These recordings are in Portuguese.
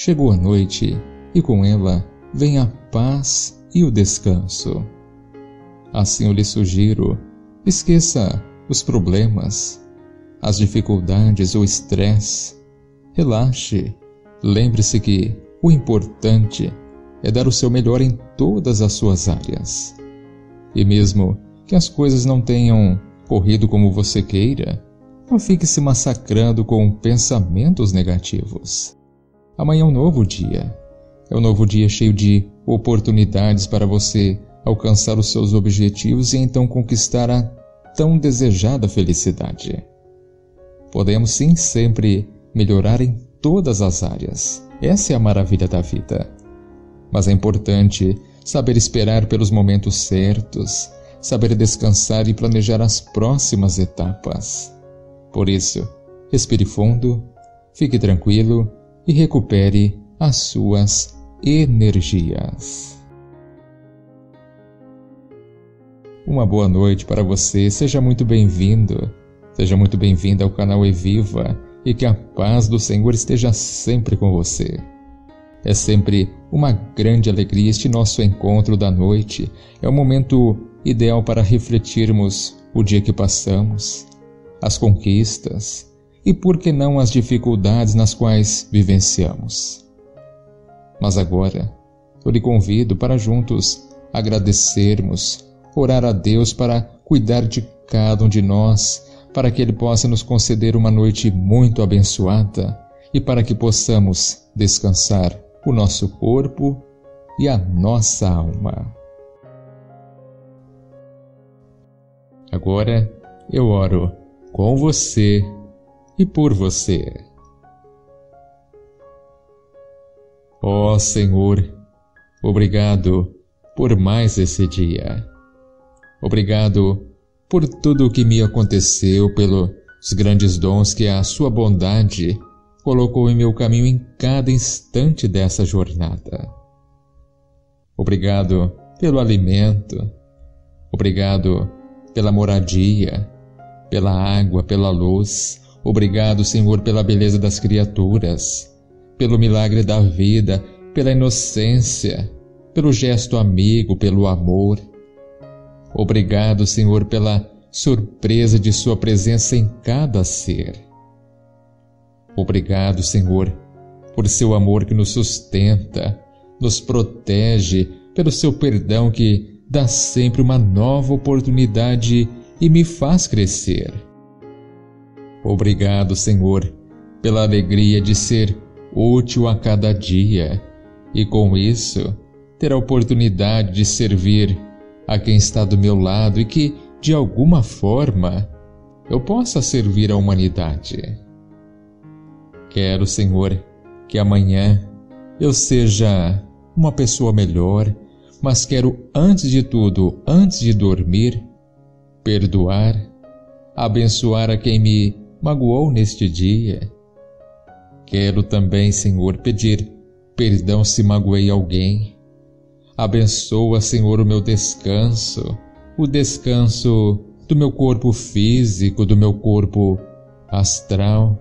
Chegou a noite, e com ela vem a paz e o descanso. Assim eu lhe sugiro, esqueça os problemas, as dificuldades ou estresse. Relaxe, lembre-se que o importante é dar o seu melhor em todas as suas áreas. E mesmo que as coisas não tenham corrido como você queira, não fique se massacrando com pensamentos negativos. Amanhã é um novo dia. É um novo dia cheio de oportunidades para você alcançar os seus objetivos e então conquistar a tão desejada felicidade. Podemos sim sempre melhorar em todas as áreas. Essa é a maravilha da vida. Mas é importante saber esperar pelos momentos certos, saber descansar e planejar as próximas etapas. Por isso, respire fundo, fique tranquilo e recupere as suas energias. Uma boa noite para você, seja muito bem-vindo. Seja muito bem-vinda ao canal Eviva e que a paz do Senhor esteja sempre com você. É sempre uma grande alegria este nosso encontro da noite. É o momento ideal para refletirmos o dia que passamos, as conquistas, e por que não as dificuldades nas quais vivenciamos. Mas agora, eu lhe convido para juntos agradecermos, orar a Deus para cuidar de cada um de nós, para que Ele possa nos conceder uma noite muito abençoada e para que possamos descansar o nosso corpo e a nossa alma. Agora, eu oro com você e por você. Ó Senhor, obrigado por mais esse dia. Obrigado por tudo o que me aconteceu, pelos grandes dons que a sua bondade colocou em meu caminho em cada instante dessa jornada. Obrigado pelo alimento. Obrigado pela moradia, pela água, pela luz. Obrigado, Senhor, pela beleza das criaturas, pelo milagre da vida, pela inocência, pelo gesto amigo, pelo amor. Obrigado, Senhor, pela surpresa de sua presença em cada ser. Obrigado, Senhor, por seu amor que nos sustenta, nos protege, pelo seu perdão que dá sempre uma nova oportunidade e me faz crescer. Obrigado, Senhor, pela alegria de ser útil a cada dia e, com isso, ter a oportunidade de servir a quem está do meu lado e que, de alguma forma, eu possa servir a humanidade. Quero, Senhor, que amanhã eu seja uma pessoa melhor, mas quero, antes de tudo, antes de dormir, perdoar, abençoar a quem me magoou neste dia. Quero também, Senhor, pedir perdão se magoei alguém. Abençoa, Senhor, o meu descanso, o descanso do meu corpo físico, do meu corpo astral.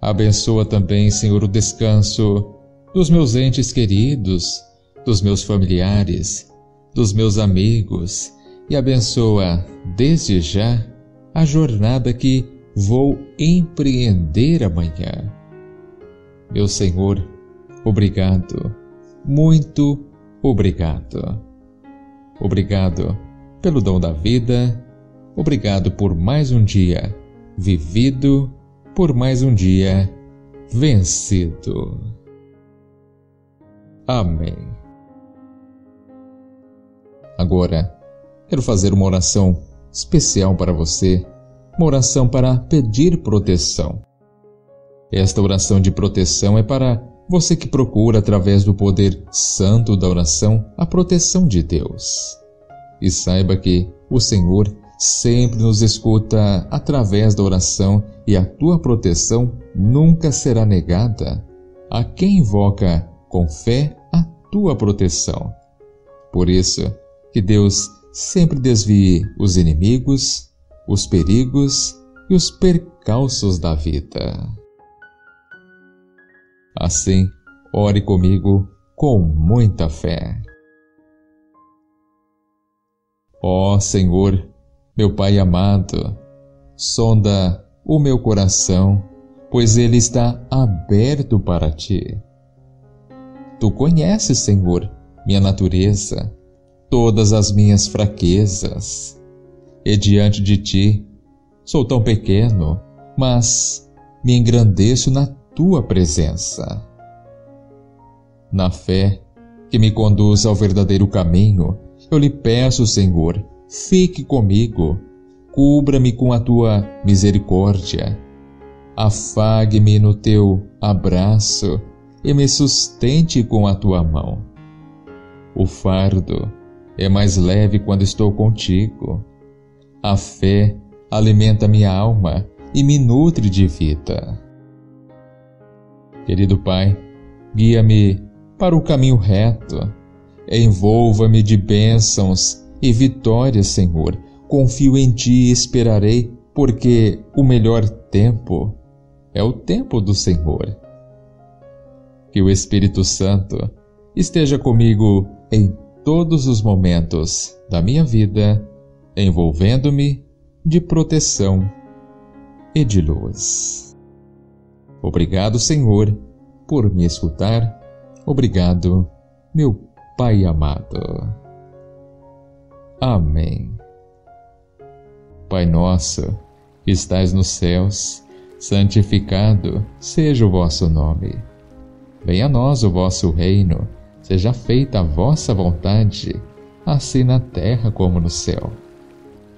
Abençoa também, Senhor, o descanso dos meus entes queridos, dos meus familiares, dos meus amigos, e abençoa desde já a jornada que vou empreender amanhã. Meu Senhor, obrigado, muito obrigado. Obrigado pelo dom da vida, obrigado por mais um dia vivido, por mais um dia vencido. Amém. Agora, quero fazer uma oração especial para você, uma oração para pedir proteção. Esta oração de proteção é para você que procura, através do poder santo da oração, a proteção de Deus. E saiba que o Senhor sempre nos escuta através da oração e a tua proteção nunca será negada a quem invoca com fé a tua proteção. Por isso, que Deus sempre desvie os inimigos, os perigos e os percalços da vida. Assim, ore comigo com muita fé. Ó Senhor, meu Pai amado, sonda o meu coração, pois ele está aberto para ti. Tu conheces, Senhor, minha natureza, todas as minhas fraquezas, e diante de ti sou tão pequeno, mas me engrandeço na tua presença. Na fé que me conduz ao verdadeiro caminho, eu lhe peço, Senhor, fique comigo, cubra-me com a tua misericórdia, afague-me no teu abraço e me sustente com a tua mão. O fardo é mais leve quando estou contigo. A fé alimenta minha alma e me nutre de vida. Querido Pai, guia-me para o caminho reto, envolva-me de bênçãos e vitórias, Senhor. Confio em ti e esperarei, porque o melhor tempo é o tempo do Senhor. Que o Espírito Santo esteja comigo em todos os momentos da minha vida, envolvendo-me de proteção e de luz. Obrigado, Senhor, por me escutar. Obrigado, meu Pai amado. Amém. Pai nosso, que estais nos céus, santificado seja o vosso nome. Venha a nós o vosso reino, seja feita a vossa vontade, assim na terra como no céu.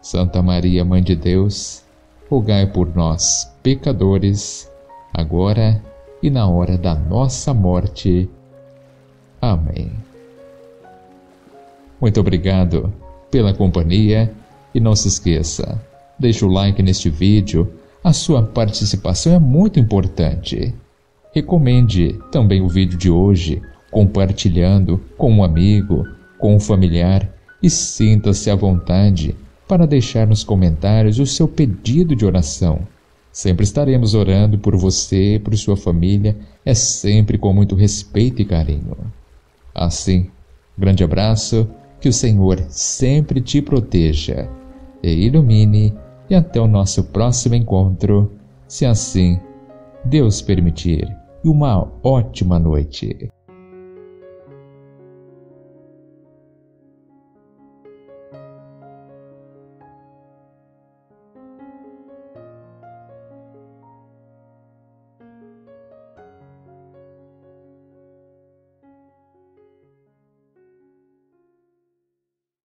Santa Maria, Mãe de Deus, rogai por nós, pecadores, agora e na hora da nossa morte. Amém. Muito obrigado pela companhia e não se esqueça, deixe o like neste vídeo, a sua participação é muito importante. Recomende também o vídeo de hoje, compartilhando com um amigo, com um familiar e sinta-se à vontade para deixar nos comentários o seu pedido de oração. Sempre estaremos orando por você, por sua família, é sempre com muito respeito e carinho. Assim, grande abraço, que o Senhor sempre te proteja e ilumine, e até o nosso próximo encontro, se assim Deus permitir, e uma ótima noite.